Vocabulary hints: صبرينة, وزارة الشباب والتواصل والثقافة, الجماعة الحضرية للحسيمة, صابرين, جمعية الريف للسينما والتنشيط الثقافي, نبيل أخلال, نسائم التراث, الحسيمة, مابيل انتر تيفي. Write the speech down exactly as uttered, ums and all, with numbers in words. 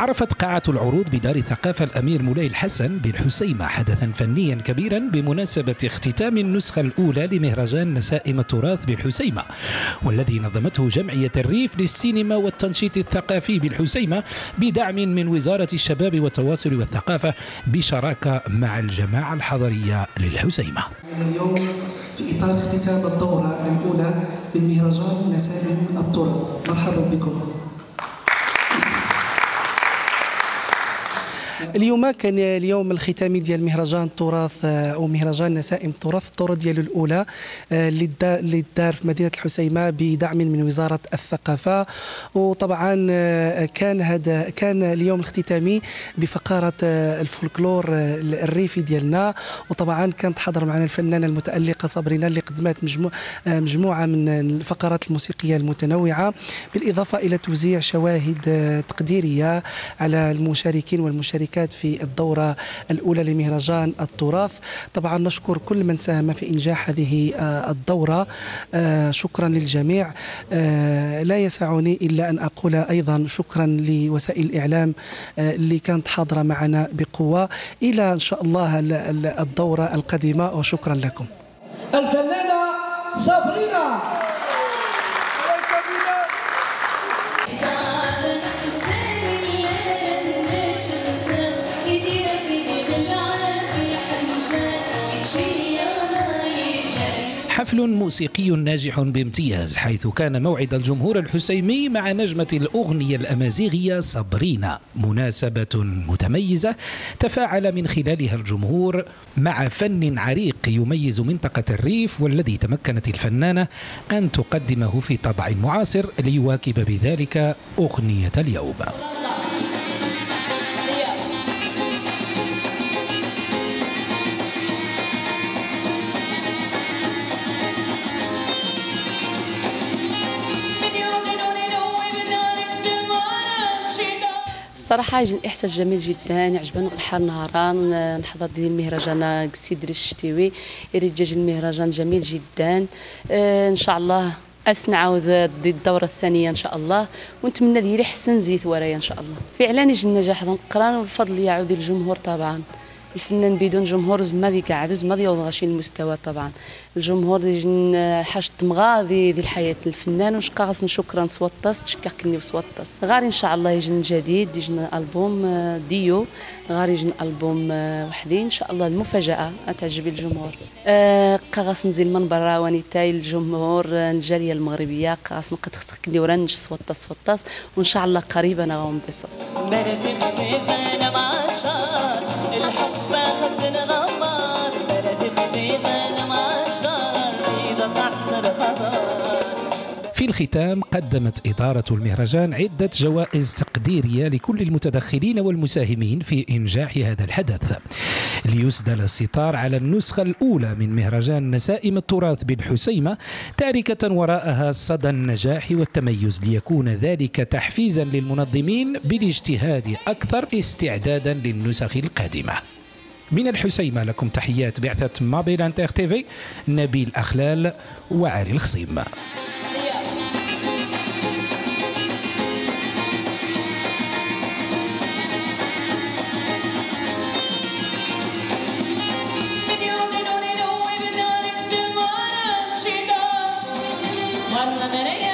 عرفت قاعة العروض بدار الثقافة الأمير مولاي الحسن بالحسيمة حدثا فنيا كبيرا بمناسبة اختتام النسخة الأولى لمهرجان نسائم التراث بالحسيمة، والذي نظمته جمعية الريف للسينما والتنشيط الثقافي بالحسيمة بدعم من وزارة الشباب والتواصل والثقافة بشراكة مع الجماعة الحضرية للحسيمة. اليوم في إطار اختتام الدورة الأولى من مهرجان نسائم التراث، مرحبا بكم. اليوم كان اليوم الختامي ديال مهرجان التراث او مهرجان نسائم التراث، الدوره ديالو الاولى اللي دار في مدينه الحسيمه بدعم من وزاره الثقافه. وطبعا كان هذا كان اليوم الختامي بفقره الفولكلور الريفي ديالنا، وطبعا كانت حضر معنا الفنانه المتالقه صبرينة اللي قدمت مجموعه من الفقرات الموسيقيه المتنوعه، بالاضافه الى توزيع شواهد تقديريه على المشاركين والمشاركات في الدورة الأولى لمهرجان التراث. طبعا نشكر كل من ساهم في إنجاح هذه الدورة، شكرا للجميع. لا يسعني إلا أن أقول أيضا شكرا لوسائل الإعلام اللي كانت حاضرة معنا بقوة، إلى إن شاء الله الدورة القادمة، وشكرا لكم. الفنانة صابرين. حفل موسيقي ناجح بامتياز، حيث كان موعد الجمهور الحسيمي مع نجمة الأغنية الأمازيغية صبرينة، مناسبة متميزة تفاعل من خلالها الجمهور مع فن عريق يميز منطقة الريف، والذي تمكنت الفنانة أن تقدمه في طبع معاصر ليواكب بذلك أغنية اليوم. صراحة إحساس جميل جدا، عجبني الحال نهاران نحضر ديال المهرجان كسيدري الشتوي، إرجاج المهرجان جميل جدا. اه إن شاء الله أسنعاو الدورة الثانية إن شاء الله، ونتمنى ديري حسن زيت ورايا إن شاء الله. فعلا يجي النجاح ذنقران، والفضل يعود للجمهور. طبعا الفنان بدون جمهور زعما ذيك عادوز ما يوضغش المستوى. طبعا الجمهور ديال حاجه مغاضي ديال الحياه الفنان، ونشكا غاس شكرا سوطاس تشكا كني وسوطاس. غير ان شاء الله يجن جديد، يجن البوم ديو، غير يجن البوم وحدي ان شاء الله، المفاجاه تعجب الجمهور. كا غاس نزيل من برا واني تاي الجمهور الجاليه المغربيه، كا غاس نقد خصك كني ورانش سوطاس سوطاس، وان شاء الله قريبا انا غنبسط. في الختام قدمت إدارة المهرجان عدة جوائز تقديرية لكل المتدخلين والمساهمين في إنجاح هذا الحدث، ليسدل الستار على النسخة الأولى من مهرجان نسائم التراث بالحسيمة، تاركة وراءها صدى النجاح والتميز، ليكون ذلك تحفيزا للمنظمين بالاجتهاد أكثر استعدادا للنسخ القادمة. من الحسيمة لكم تحيات بعثة مابيل انتر تيفي، نبيل أخلال وعلي الخصيم. I'm